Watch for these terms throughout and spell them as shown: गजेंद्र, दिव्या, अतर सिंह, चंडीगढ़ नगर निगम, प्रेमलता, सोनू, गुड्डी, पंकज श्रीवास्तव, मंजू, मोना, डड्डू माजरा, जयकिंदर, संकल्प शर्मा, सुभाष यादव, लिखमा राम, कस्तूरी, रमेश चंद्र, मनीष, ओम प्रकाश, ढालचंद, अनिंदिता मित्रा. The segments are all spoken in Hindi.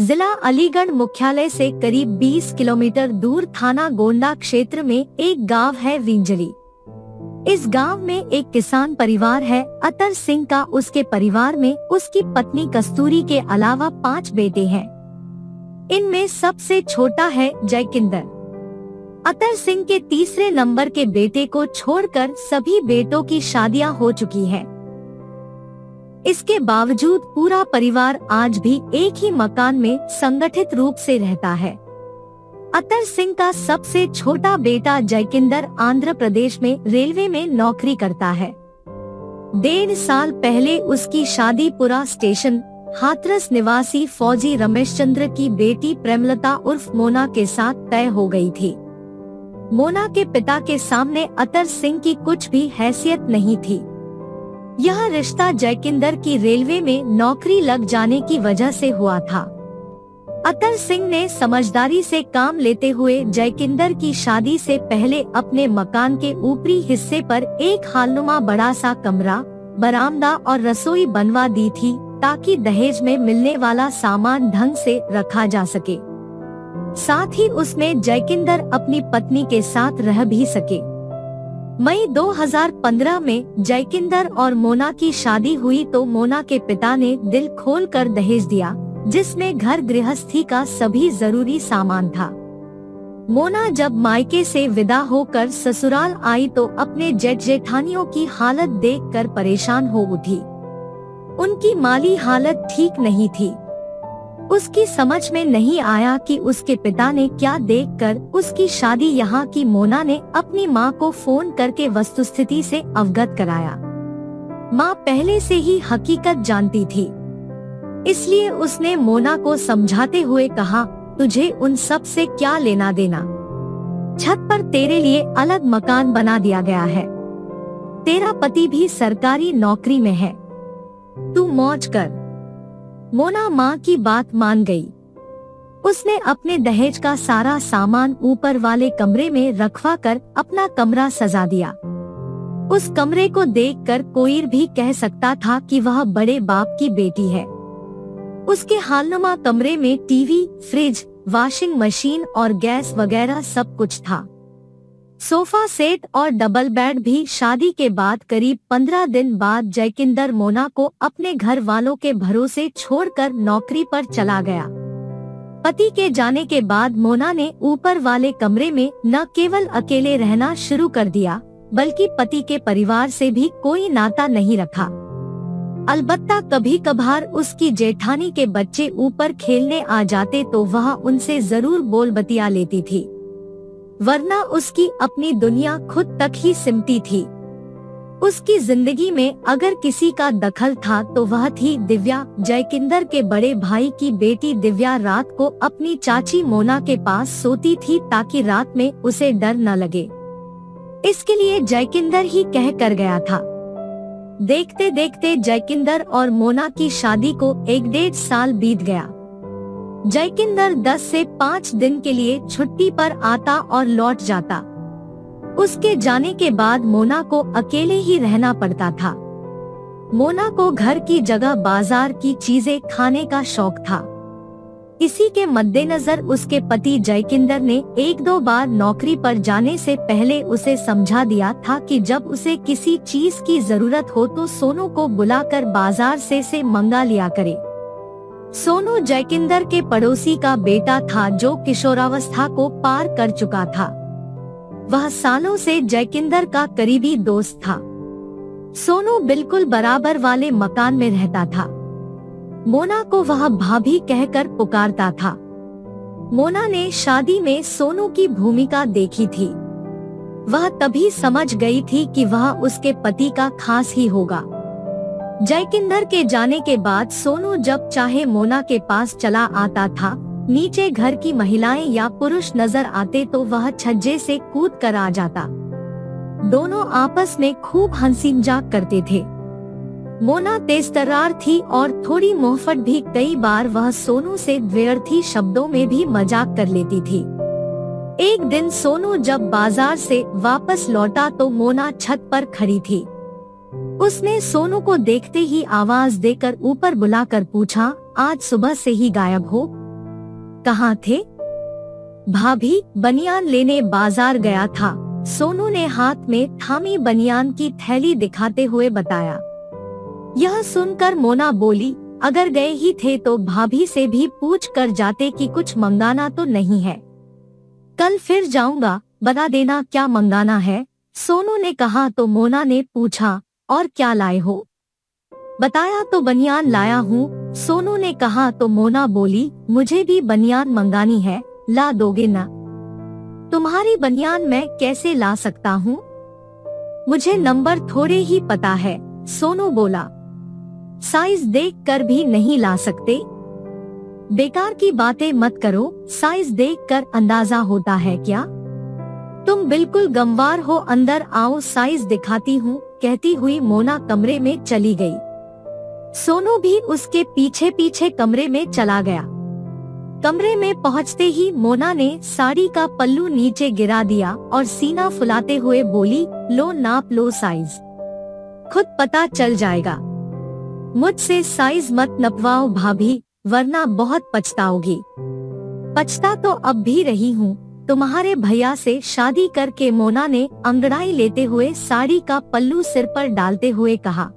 जिला अलीगढ़ मुख्यालय से करीब 20 किलोमीटर दूर थाना गोंडा क्षेत्र में एक गांव है विंजली। इस गांव में एक किसान परिवार है अतर सिंह का। उसके परिवार में उसकी पत्नी कस्तूरी के अलावा 5 बेटे हैं। इनमें सबसे छोटा है जयकिंदर। अतर सिंह के तीसरे नंबर के बेटे को छोड़कर सभी बेटों की शादियां हो चुकी हैं। इसके बावजूद पूरा परिवार आज भी एक ही मकान में संगठित रूप से रहता है। अतर सिंह का सबसे छोटा बेटा जयकिंदर आंध्र प्रदेश में रेलवे में नौकरी करता है। 1.5 साल पहले उसकी शादी पुरा स्टेशन हाथरस निवासी फौजी रमेश चंद्र की बेटी प्रेमलता उर्फ मोना के साथ तय हो गई थी। मोना के पिता के सामने अतर सिंह की कुछ भी हैसियत नहीं थी। यह रिश्ता जयकिंदर की रेलवे में नौकरी लग जाने की वजह से हुआ था। अतर सिंह ने समझदारी से काम लेते हुए जयकिंदर की शादी से पहले अपने मकान के ऊपरी हिस्से पर एक हालनुमा बड़ा सा कमरा, बरामदा और रसोई बनवा दी थी ताकि दहेज में मिलने वाला सामान ढंग से रखा जा सके। साथ ही उसमें जयकिंदर अपनी पत्नी के साथ रह भी सके। मई 2015 में जयकिंदर और मोना की शादी हुई तो मोना के पिता ने दिल खोलकर दहेज दिया, जिसमें घर गृहस्थी का सभी जरूरी सामान था। मोना जब मायके से विदा होकर ससुराल आई तो अपने जेठ जेठानियों की हालत देखकर परेशान हो उठी। उनकी माली हालत ठीक नहीं थी। उसकी समझ में नहीं आया कि उसके पिता ने क्या देखकर उसकी शादी यहाँ की मोना ने अपनी माँ को फोन करके वस्तुस्थिति से अवगत कराया। माँ पहले से ही हकीकत जानती थी, इसलिए उसने मोना को समझाते हुए कहा, तुझे उन सब से क्या लेना देना, छत पर तेरे लिए अलग मकान बना दिया गया है, तेरा पति भी सरकारी नौकरी में है, तू मौज कर। मोना माँ की बात मान गई। उसने अपने दहेज का सारा सामान ऊपर वाले कमरे में रखवा कर अपना कमरा सजा दिया। उस कमरे को देखकर कोई भी कह सकता था कि वह बड़े बाप की बेटी है। उसके हालनुमा कमरे में टीवी, फ्रिज, वॉशिंग मशीन और गैस वगैरह सब कुछ था। सोफा सेट और डबल बेड भी। शादी के बाद करीब 15 दिन बाद जयकिंदर मोना को अपने घर वालों के भरोसे छोड़कर नौकरी पर चला गया। पति के जाने के बाद मोना ने ऊपर वाले कमरे में न केवल अकेले रहना शुरू कर दिया, बल्कि पति के परिवार से भी कोई नाता नहीं रखा। अलबत्ता कभी कभार उसकी जेठानी के बच्चे ऊपर खेलने आ जाते तो वह उनसे जरूर बोल बतिया लेती थी, वरना उसकी अपनी दुनिया खुद तक ही सिमटी थी। उसकी जिंदगी में अगर किसी का दखल था तो वह थी दिव्या। जयकिंदर के बड़े भाई की बेटी दिव्या रात को अपनी चाची मोना के पास सोती थी ताकि रात में उसे डर न लगे। इसके लिए जयकिंदर ही कह कर गया था। देखते देखते जयकिंदर और मोना की शादी को 1.5 साल बीत गया। जयकिंदर 10 से 5 दिन के लिए छुट्टी पर आता और लौट जाता। उसके जाने के बाद मोना को अकेले ही रहना पड़ता था। मोना को घर की जगह बाजार की चीजें खाने का शौक था। इसी के मद्देनजर उसके पति जयकिंदर ने 1-2 बार नौकरी पर जाने से पहले उसे समझा दिया था कि जब उसे किसी चीज की जरूरत हो तो सोनू को बुलाकर बाजार से मंगा लिया करे। सोनू जयकिंदर के पड़ोसी का बेटा था जो किशोरावस्था को पार कर चुका था। वह सालों से जयकिंदर का करीबी दोस्त था। सोनू बिल्कुल बराबर वाले मकान में रहता था। मोना को वह भाभी कहकर पुकारता था। मोना ने शादी में सोनू की भूमिका देखी थी। वह तभी समझ गई थी कि वह उसके पति का खास ही होगा। जयकिंदर के जाने के बाद सोनू जब चाहे मोना के पास चला आता था। नीचे घर की महिलाएं या पुरुष नजर आते तो वह छज्जे से कूद कर आ जाता। दोनों आपस में खूब हंसी मजाक करते थे। मोना तेजतर्रार थी और थोड़ी मुहफट भी। कई बार वह सोनू से व्यर्थी शब्दों में भी मजाक कर लेती थी। एक दिन सोनू जब बाजार से वापस लौटा तो मोना छत पर खड़ी थी। उसने सोनू को देखते ही आवाज देकर ऊपर बुलाकर पूछा, आज सुबह से ही गायब हो, कहाँ थे? भाभी, बनियान लेने बाजार गया था, सोनू ने हाथ में थामी बनियान की थैली दिखाते हुए बताया। यह सुनकर मोना बोली, अगर गए ही थे तो भाभी से भी पूछ कर जाते कि कुछ मंगाना तो नहीं है। कल फिर जाऊंगा, बता देना क्या मंगाना है, सोनू ने कहा तो मोना ने पूछा, और क्या लाए हो? बताया तो बनियान लाया हूँ, सोनू ने कहा तो मोना बोली, मुझे भी बनियान मंगानी है, ला दोगे ना? तुम्हारी बनियान मैं कैसे ला सकता हूँ, मुझे नंबर थोड़े ही पता है, सोनू बोला। साइज देख कर भी नहीं ला सकते? बेकार की बातें मत करो, साइज देख कर अंदाजा होता है क्या? तुम बिल्कुल गंवार हो, अंदर आओ, साइज दिखाती हूँ, कहती हुई मोना कमरे में चली गई। सोनू भी उसके पीछे पीछे कमरे में चला गया। कमरे में पहुँचते ही मोना ने साड़ी का पल्लू नीचे गिरा दिया और सीना फुलाते हुए बोली, लो नाप लो साइज, खुद पता चल जाएगा। मुझसे साइज मत नपवाओ भाभी, वरना बहुत पछताओगी। पछता तो अब भी रही हूँ, तुम्हारे भैया से शादी करके, मोना ने अंगड़ाई लेते हुए साड़ी का पल्लू सिर पर डालते हुए कहा।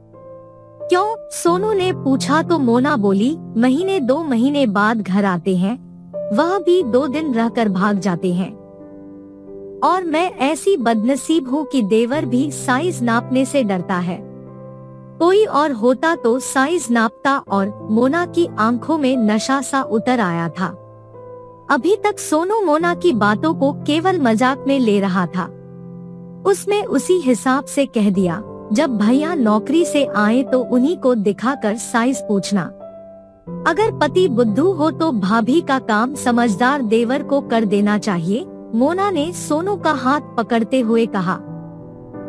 क्यों? सोनू ने पूछा तो मोना बोली, महीने 2 महीने बाद घर आते हैं, वह भी 2 दिन रहकर भाग जाते हैं, और मैं ऐसी बदनसीब हूँ कि देवर भी साइज नापने से डरता है। कोई और होता तो साइज नापता। और मोना की आंखों में नशा सा उतर आया था। अभी तक सोनू मोना की बातों को केवल मजाक में ले रहा था, उसमें उसी हिसाब से कह दिया, जब भैया नौकरी से आए तो उन्हीं को दिखाकर साइज पूछना। अगर पति बुद्धू हो तो भाभी का काम समझदार देवर को कर देना चाहिए, मोना ने सोनू का हाथ पकड़ते हुए कहा।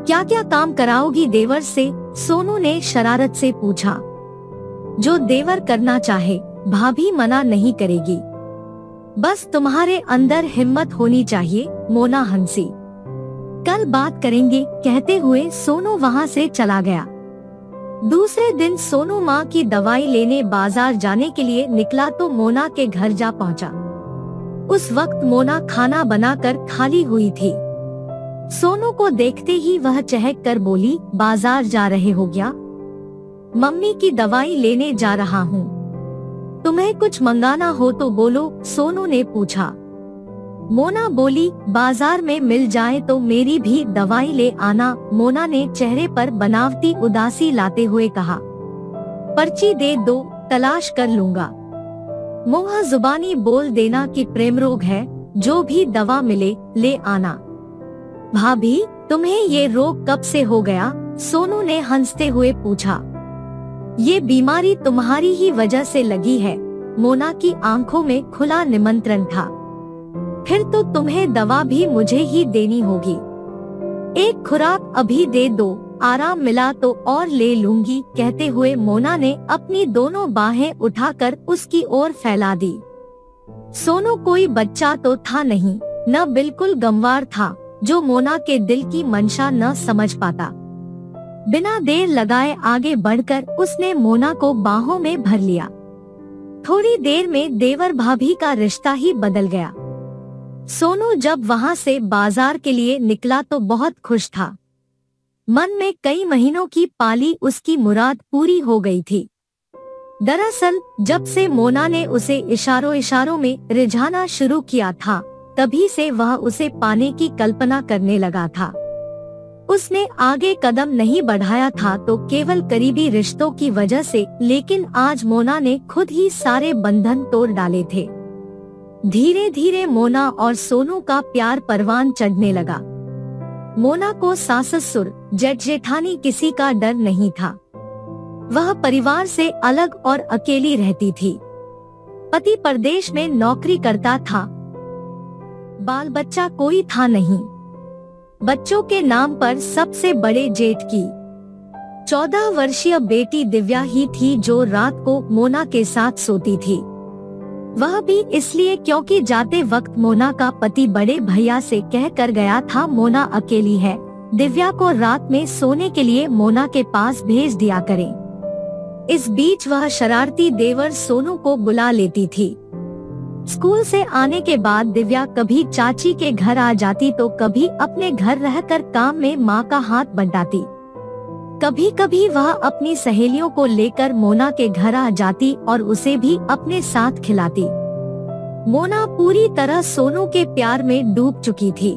क्या क्या काम कराओगी देवर से, सोनू ने शरारत से पूछा। जो देवर करना चाहे भाभी मना नहीं करेगी, बस तुम्हारे अंदर हिम्मत होनी चाहिए, मोना हंसी। कल बात करेंगे, कहते हुए सोनू वहां से चला गया। दूसरे दिन सोनू माँ की दवाई लेने बाजार जाने के लिए निकला तो मोना के घर जा पहुंचा। उस वक्त मोना खाना बनाकर खाली हुई थी। सोनू को देखते ही वह चहक कर बोली, बाजार जा रहे हो गया? मम्मी की दवाई लेने जा रहा हूँ, तुम्हें कुछ मंगाना हो तो बोलो, सोनू ने पूछा। मोना बोली, बाजार में मिल जाए तो मेरी भी दवाई ले आना, मोना ने चेहरे पर बनावटी उदासी लाते हुए कहा। पर्ची दे दो, तलाश कर लूंगा, मुँह जुबानी बोल देना कि प्रेम रोग है, जो भी दवा मिले ले आना। भाभी, तुम्हें ये रोग कब से हो गया, सोनू ने हंसते हुए पूछा। ये बीमारी तुम्हारी ही वजह से लगी है, मोना की आंखों में खुला निमंत्रण था। फिर तो तुम्हें दवा भी मुझे ही देनी होगी, एक खुराक अभी दे दो, आराम मिला तो और ले लूंगी, कहते हुए मोना ने अपनी दोनों बाहें उठाकर उसकी ओर फैला दी। सोनू कोई बच्चा तो था नहीं, न बिल्कुल गंवार था, जो मोना के दिल की मंशा न समझ पाता। बिना देर लगाए आगे बढ़कर उसने मोना को बाहों में भर लिया। थोड़ी देर में देवर भाभी का रिश्ता ही बदल गया। सोनू जब वहां से बाजार के लिए निकला तो बहुत खुश था। मन में कई महीनों की पाली उसकी मुराद पूरी हो गई थी। दरअसल जब से मोना ने उसे इशारों इशारों में रिझाना शुरू किया था, तभी से वह उसे पाने की कल्पना करने लगा था। उसने आगे कदम नहीं बढ़ाया था तो केवल करीबी रिश्तों की वजह से, लेकिन आज मोना ने खुद ही सारे बंधन तोड़ डाले थे। धीरे धीरे मोना और सोनू का प्यार परवान चढ़ने लगा। मोना को सास ससुर जेठ जेठानी किसी का डर नहीं था। वह परिवार से अलग और अकेली रहती थी। पति परदेश में नौकरी करता था, बाल बच्चा कोई था नहीं। बच्चों के नाम पर सबसे बड़े जेठ की 14 वर्षीय बेटी दिव्या ही थी, जो रात को मोना के साथ सोती थी। वह भी इसलिए क्योंकि जाते वक्त मोना का पति बड़े भैया से कह कर गया था, मोना अकेली है, दिव्या को रात में सोने के लिए मोना के पास भेज दिया करें। इस बीच वह शरारती देवर सोनू को बुला लेती थी। स्कूल से आने के बाद दिव्या कभी चाची के घर आ जाती तो कभी अपने घर रहकर काम में माँ का हाथ बंटाती। कभी कभी वह अपनी सहेलियों को लेकर मोना के घर आ जाती और उसे भी अपने साथ खिलाती। मोना पूरी तरह सोनू के प्यार में डूब चुकी थी।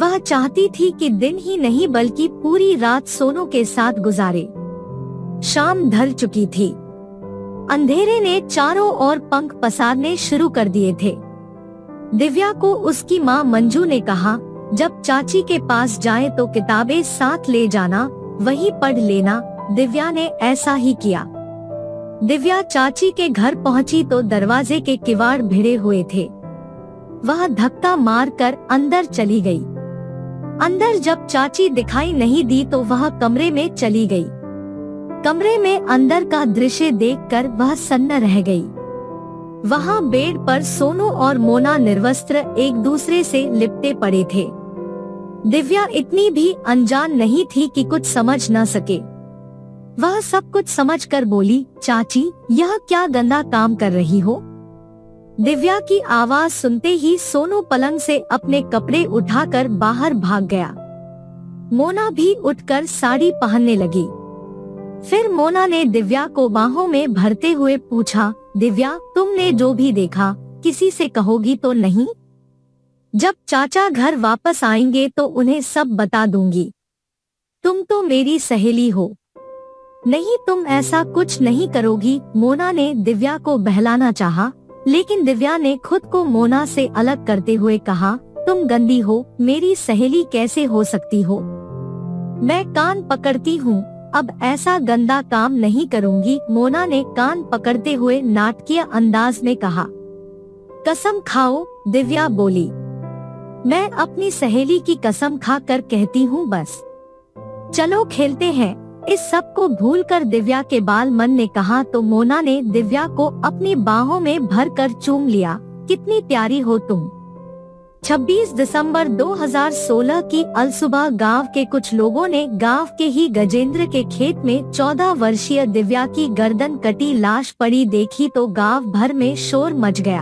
वह चाहती थी कि दिन ही नहीं बल्कि पूरी रात सोनू के साथ गुजारे। शाम ढल चुकी थी। अंधेरे ने चारों ओर पंख पसारने शुरू कर दिए थे। दिव्या को उसकी माँ मंजू ने कहा, जब चाची के पास जाए तो किताबें साथ ले जाना, वही पढ़ लेना। दिव्या ने ऐसा ही किया। दिव्या चाची के घर पहुंची तो दरवाजे के किवाड़ भिड़े हुए थे। वह धक्का मारकर अंदर चली गई। अंदर जब चाची दिखाई नहीं दी तो वह कमरे में चली गई। कमरे में अंदर का दृश्य देखकर वह सन्न रह गई। वहाँ बेड पर सोनू और मोना निर्वस्त्र एक दूसरे से लिपटे पड़े थे। दिव्या इतनी भी अनजान नहीं थी कि कुछ समझ न सके। वह सब कुछ समझकर बोली, चाची यह क्या गंदा काम कर रही हो। दिव्या की आवाज सुनते ही सोनू पलंग से अपने कपड़े उठाकर बाहर भाग गया। मोना भी उठकर साड़ी पहनने लगी। फिर मोना ने दिव्या को बाहों में भरते हुए पूछा, दिव्या तुमने जो भी देखा किसी से कहोगी तो नहीं? जब चाचा घर वापस आएंगे तो उन्हें सब बता दूंगी। तुम तो मेरी सहेली हो, नहीं तुम ऐसा कुछ नहीं करोगी। मोना ने दिव्या को बहलाना चाहा, लेकिन दिव्या ने खुद को मोना से अलग करते हुए कहा, तुम गंदी हो, मेरी सहेली कैसे हो सकती हो? मैं कान पकड़ती हूँ, अब ऐसा गंदा काम नहीं करूँगी। मोना ने कान पकड़ते हुए नाटकीय अंदाज में कहा। कसम खाओ, दिव्या बोली, मैं अपनी सहेली की कसम खा कर कहती हूँ। बस चलो खेलते हैं। इस सब को भूल कर दिव्या के बाल मन ने कहा तो मोना ने दिव्या को अपनी बाहों में भर कर चूम लिया। कितनी प्यारी हो तुम। 26 दिसंबर 2016 की अलसुबह गांव के कुछ लोगों ने गांव के ही गजेंद्र के खेत में 14 वर्षीय दिव्या की गर्दन कटी लाश पड़ी देखी तो गांव भर में शोर मच गया।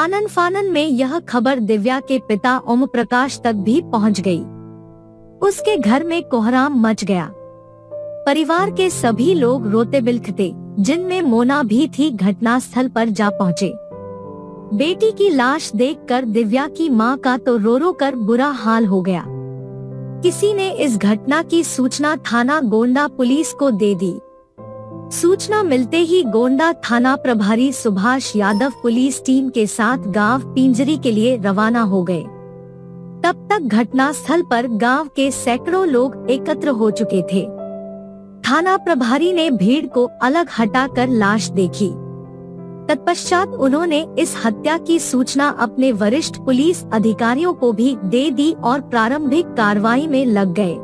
आनन फानन में यह खबर दिव्या के पिता ओम प्रकाश तक भी पहुँच गयी। उसके घर में कोहराम मच गया। परिवार के सभी लोग रोते बिलखते, जिनमें मोना भी थी, घटनास्थल पर जा पहुँचे। बेटी की लाश देखकर दिव्या की मां का तो रो रो कर बुरा हाल हो गया। किसी ने इस घटना की सूचना थाना गोंडा पुलिस को दे दी। सूचना मिलते ही गोंडा थाना प्रभारी सुभाष यादव पुलिस टीम के साथ गांव पिंजरी के लिए रवाना हो गए। तब तक घटनास्थल पर गांव के सैकड़ों लोग एकत्र हो चुके थे। थाना प्रभारी ने भीड़ को अलग हटाकर लाश देखी। तत्पश्चात उन्होंने इस हत्या की सूचना अपने वरिष्ठ पुलिस अधिकारियों को भी दे दी और प्रारंभिक कार्रवाई में लग गए।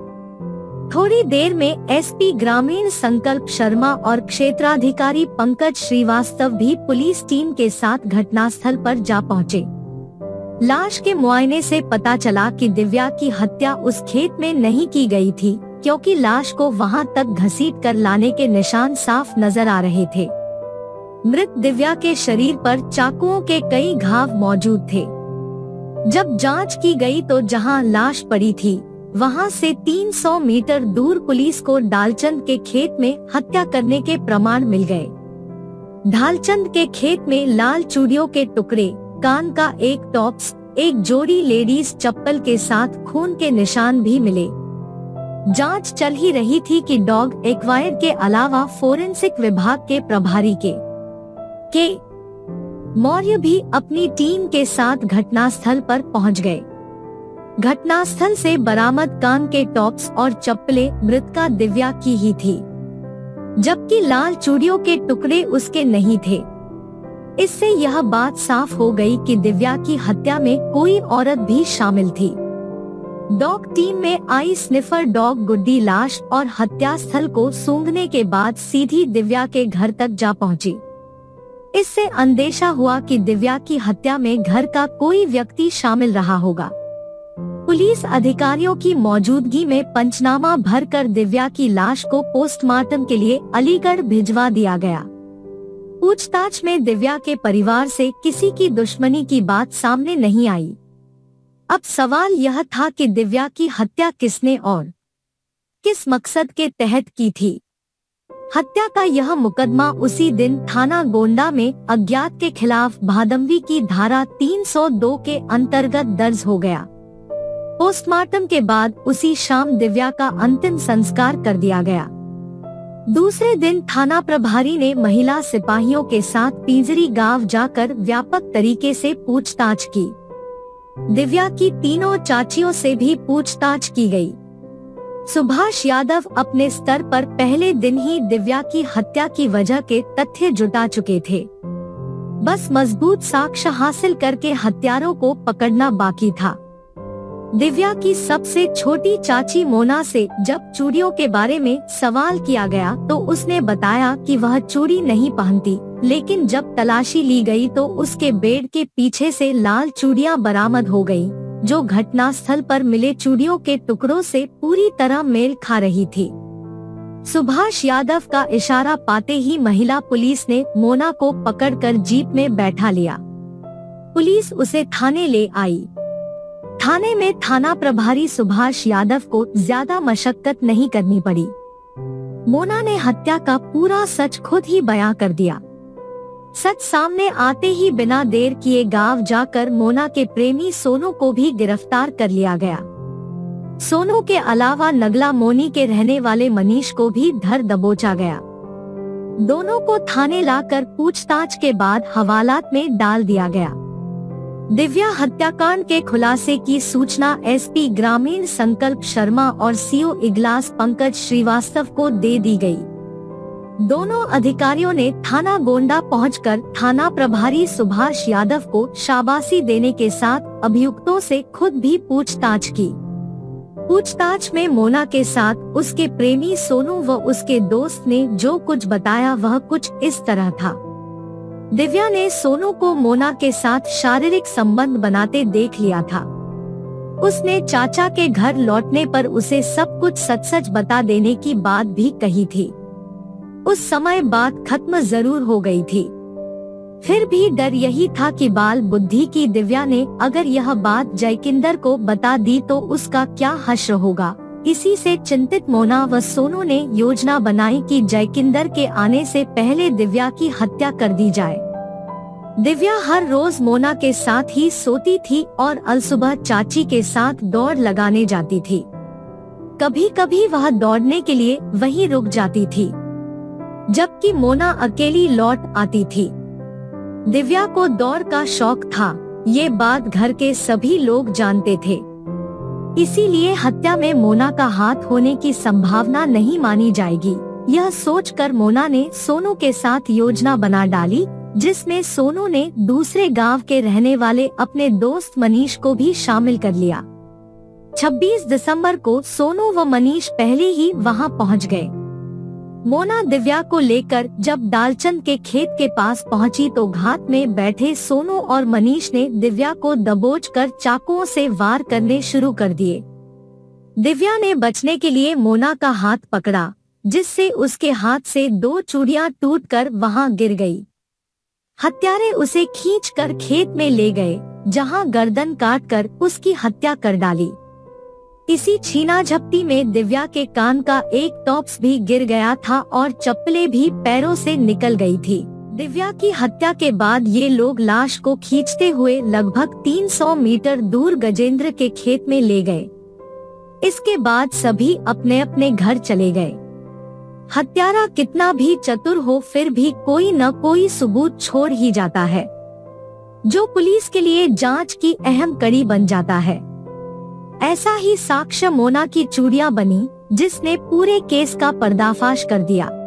थोड़ी देर में एसपी ग्रामीण संकल्प शर्मा और क्षेत्राधिकारी पंकज श्रीवास्तव भी पुलिस टीम के साथ घटनास्थल पर जा पहुँचे। लाश के मुआयने से पता चला कि दिव्या की हत्या उस खेत में नहीं की गई थी, क्योंकि लाश को वहां तक घसीट कर लाने के निशान साफ नजर आ रहे थे। मृत दिव्या के शरीर पर चाकुओं के कई घाव मौजूद थे। जब जांच की गई तो जहां लाश पड़ी थी वहां से 300 मीटर दूर पुलिस को ढालचंद के खेत में हत्या करने के प्रमाण मिल गए। ढालचंद के खेत में लाल चूड़ियों के टुकड़े, कान का एक टॉप्स, एक जोड़ी लेडीज चप्पल के साथ खून के निशान भी मिले। जांच चल ही रही थी कि डॉग एक्वायर के अलावा फोरेंसिक विभाग के प्रभारी के मौर्य भी अपनी टीम के साथ घटनास्थल पर पहुंच गए। घटनास्थल से बरामद कान के टॉप्स और चप्पलें मृतका दिव्या की ही थी, जबकि लाल चूड़ियों के टुकड़े उसके नहीं थे। इससे यह बात साफ हो गई कि दिव्या की हत्या में कोई औरत भी शामिल थी। डॉग टीम में आई स्निफर डॉग गुड्डी लाश और हत्या स्थल को सूंघने के बाद सीधी दिव्या के घर तक जा पहुंची। इससे अंदेशा हुआ कि दिव्या की हत्या में घर का कोई व्यक्ति शामिल रहा होगा। पुलिस अधिकारियों की मौजूदगी में पंचनामा भरकर दिव्या की लाश को पोस्टमार्टम के लिए अलीगढ़ भिजवा दिया गया। पूछताछ में दिव्या के परिवार से किसी की दुश्मनी की बात सामने नहीं आई। अब सवाल यह था कि दिव्या की हत्या किसने और किस मकसद के तहत की थी। हत्या का यह मुकदमा उसी दिन थाना गोंडा में अज्ञात के खिलाफ भादमवी की धारा 302 के अंतर्गत दर्ज हो गया। पोस्टमार्टम के बाद उसी शाम दिव्या का अंतिम संस्कार कर दिया गया। दूसरे दिन थाना प्रभारी ने महिला सिपाहियों के साथ पिंजरी गांव जाकर व्यापक तरीके से पूछताछ की। दिव्या की तीनों चाचियों से भी पूछताछ की गई। सुभाष यादव अपने स्तर पर पहले दिन ही दिव्या की हत्या की वजह के तथ्य जुटा चुके थे, बस मजबूत साक्ष्य हासिल करके हत्यारों को पकड़ना बाकी था। दिव्या की सबसे छोटी चाची मोना से जब चूड़ियों के बारे में सवाल किया गया तो उसने बताया कि वह चूड़ी नहीं पहनती, लेकिन जब तलाशी ली गई तो उसके बेड के पीछे से लाल चूड़ियां बरामद हो गईं, जो घटना स्थल पर मिले चूड़ियों के टुकड़ों से पूरी तरह मेल खा रही थी। सुभाष यादव का इशारा पाते ही महिला पुलिस ने मोना को पकड़कर जीप में बैठा लिया। पुलिस उसे थाने ले आई। थाने में थाना प्रभारी सुभाष यादव को ज्यादा मशक्कत नहीं करनी पड़ी। मोना ने हत्या का पूरा सच खुद ही बयां कर दिया। सच सामने आते ही बिना देर किए गांव जाकर मोना के प्रेमी सोनू को भी गिरफ्तार कर लिया गया। सोनू के अलावा नगला मोनी के रहने वाले मनीष को भी धर दबोचा गया। दोनों को थाने लाकर पूछताछ के बाद हवालात में डाल दिया गया। दिव्या हत्याकांड के खुलासे की सूचना एसपी ग्रामीण संकल्प शर्मा और सीओ इगलास पंकज श्रीवास्तव को दे दी गई। दोनों अधिकारियों ने थाना गोंडा पहुंचकर थाना प्रभारी सुभाष यादव को शाबाशी देने के साथ अभियुक्तों से खुद भी पूछताछ की। पूछताछ में मोना के साथ उसके प्रेमी सोनू व उसके दोस्त ने जो कुछ बताया वह कुछ इस तरह था। दिव्या ने सोनू को मोना के साथ शारीरिक संबंध बनाते देख लिया था। उसने चाचा के घर लौटने पर उसे सब कुछ सच सच बता देने की बात भी कही थी। उस समय बात खत्म जरूर हो गई थी, फिर भी डर यही था कि बाल बुद्धि की दिव्या ने अगर यह बात जयकिंदर को बता दी तो उसका क्या हश्र होगा। इसी से चिंतित मोना व सोनू ने योजना बनाई कि जयकिंदर के आने से पहले दिव्या की हत्या कर दी जाए। दिव्या हर रोज मोना के साथ ही सोती थी और अलसुबह चाची के साथ दौड़ लगाने जाती थी। कभी कभी वह दौड़ने के लिए वहीं रुक जाती थी, जबकि मोना अकेली लौट आती थी। दिव्या को दौड़ का शौक था, ये बात घर के सभी लोग जानते थे, इसीलिए हत्या में मोना का हाथ होने की संभावना नहीं मानी जाएगी। यह सोचकर मोना ने सोनू के साथ योजना बना डाली, जिसमें सोनू ने दूसरे गांव के रहने वाले अपने दोस्त मनीष को भी शामिल कर लिया। 26 दिसंबर को सोनू व मनीष पहले ही वहां पहुंच गए। मोना दिव्या को लेकर जब ढालचंद के खेत के पास पहुंची तो घात में बैठे सोनू और मनीष ने दिव्या को दबोचकर चाकुओं से वार करने शुरू कर दिए। दिव्या ने बचने के लिए मोना का हाथ पकड़ा, जिससे उसके हाथ से दो चूड़ियां टूटकर वहां गिर गई। हत्यारे उसे खींचकर खेत में ले गए, जहां गर्दन काटकर उसकी हत्या कर डाली। इसी छीना झपटी में दिव्या के कान का एक टॉप्स भी गिर गया था और चप्पलें भी पैरों से निकल गई थी। दिव्या की हत्या के बाद ये लोग लाश को खींचते हुए लगभग 300 मीटर दूर गजेंद्र के खेत में ले गए। इसके बाद सभी अपने अपने घर चले गए। हत्यारा कितना भी चतुर हो, फिर भी कोई न कोई सबूत छोड़ ही जाता है, जो पुलिस के लिए जांच की अहम कड़ी बन जाता है। ऐसा ही साक्ष्य मोना की चूड़ियां बनी, जिसने पूरे केस का पर्दाफाश कर दिया।